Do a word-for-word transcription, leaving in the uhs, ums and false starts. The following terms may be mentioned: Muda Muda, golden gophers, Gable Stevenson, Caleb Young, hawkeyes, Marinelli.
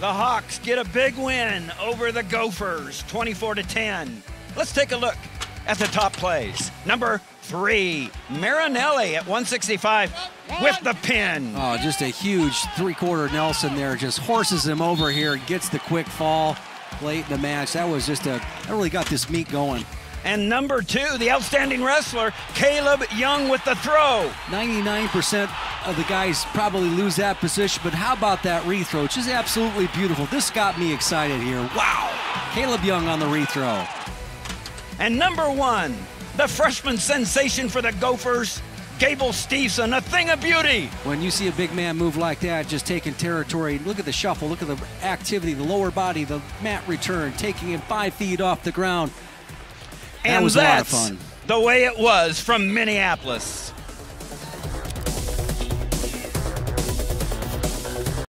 The Hawks get a big win over the Gophers, twenty-four to ten. Let's take a look at the top plays. Number three, Marinelli at one sixty-five with the pin. Oh, just a huge three-quarter Nelson there. Just horses him over here, gets the quick fall late in the match. That was just a, that really got this meet going. And number two, the outstanding wrestler, Caleb Young with the throw. ninety-nine percent of the guys probably lose that position, but how about that rethrow? It's just absolutely beautiful. This got me excited here. Wow. Caleb Young on the rethrow. And number one, the freshman sensation for the Gophers, Gable Stevenson, a thing of beauty. When you see a big man move like that, just taking territory, look at the shuffle, look at the activity, the lower body, the mat return, taking him five feet off the ground. That and was that's a lot of fun. The way it was from Minneapolis.